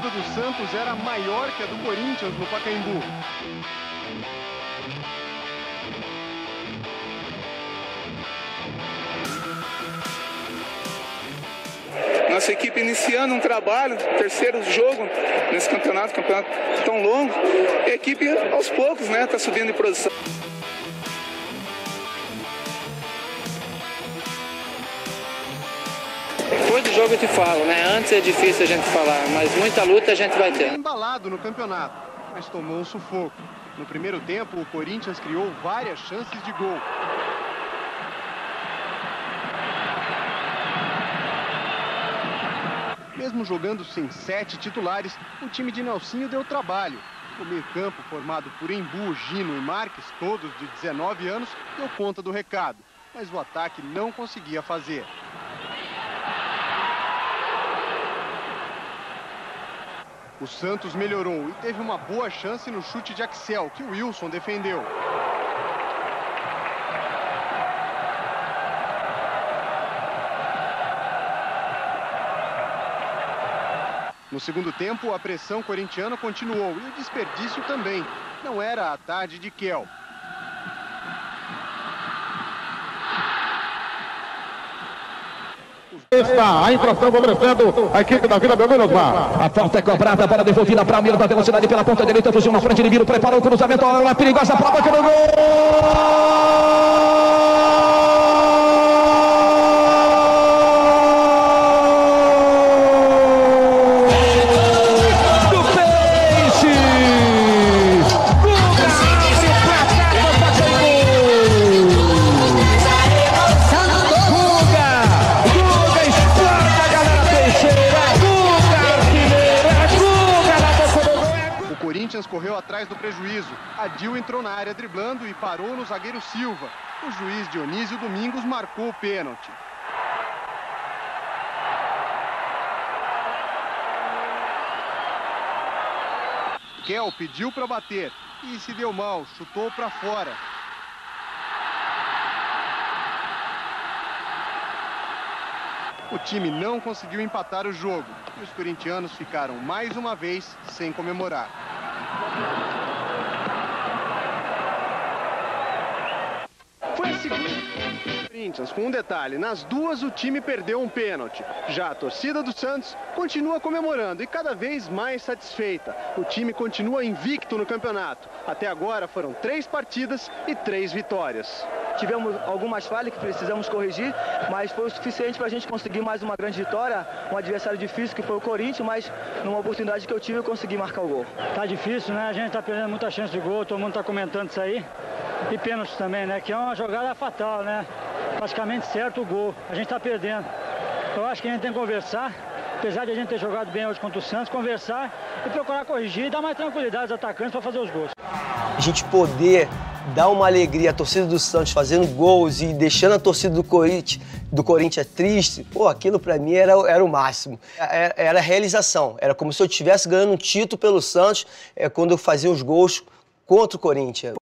torcida do Santos era maior que a do Corinthians no Pacaembu. Nossa equipe iniciando um trabalho, terceiro jogo nesse campeonato tão longo. E a equipe aos poucos, né, tá subindo de produção. Depois do jogo eu te falo, né? Antes é difícil a gente falar, mas muita luta a gente vai ter. Embalado no campeonato, mas tomou um sufoco. No primeiro tempo, o Corinthians criou várias chances de gol. Mesmo jogando sem 7 titulares, o time de Nelsinho deu trabalho. O meio-campo, formado por Embu, Gino e Marques, todos de 19 anos, deu conta do recado, mas o ataque não conseguia fazer. O Santos melhorou e teve uma boa chance no chute de Axel, que o Wilson defendeu. No segundo tempo, a pressão corintiana continuou e o desperdício também. Não era a tarde de Kel. Está a infração favorecendo a equipe da Vila Belmiro. A falta é cobrada, a bola devolvida para o meio da velocidade pela ponta direita. Fugiu na frente de Viro, preparou o cruzamento. Olha lá, perigosa para o gol! Correu atrás do prejuízo. Adil entrou na área driblando e parou no zagueiro Silva. O juiz Dionísio Domingos marcou o pênalti. Kel pediu para bater e se deu mal, chutou para fora. O time não conseguiu empatar o jogo e os corintianos ficaram mais uma vez sem comemorar. Foi a segunda. Corinthians, com um detalhe, nas duas o time perdeu um pênalti. Já a torcida do Santos continua comemorando e cada vez mais satisfeita. O time continua invicto no campeonato. Até agora foram 3 partidas e 3 vitórias. Tivemos algumas falhas que precisamos corrigir, mas foi o suficiente para a gente conseguir mais uma grande vitória. Um adversário difícil que foi o Corinthians, mas numa oportunidade que eu tive eu consegui marcar o gol. Tá difícil, né? A gente tá perdendo muita chance de gol, todo mundo tá comentando isso aí. E pênalti também, né? Que é uma jogada fatal, né? Praticamente certo o gol. A gente tá perdendo. Eu acho que a gente tem que conversar, apesar de a gente ter jogado bem hoje contra o Santos, conversar e procurar corrigir e dar mais tranquilidade aos atacantes para fazer os gols. A gente poder dá uma alegria a torcida do Santos fazendo gols e deixando a torcida do Corinthians triste, pô, aquilo pra mim era o máximo. Era realização, era como se eu estivesse ganhando um título pelo Santos quando eu fazia os gols contra o Corinthians.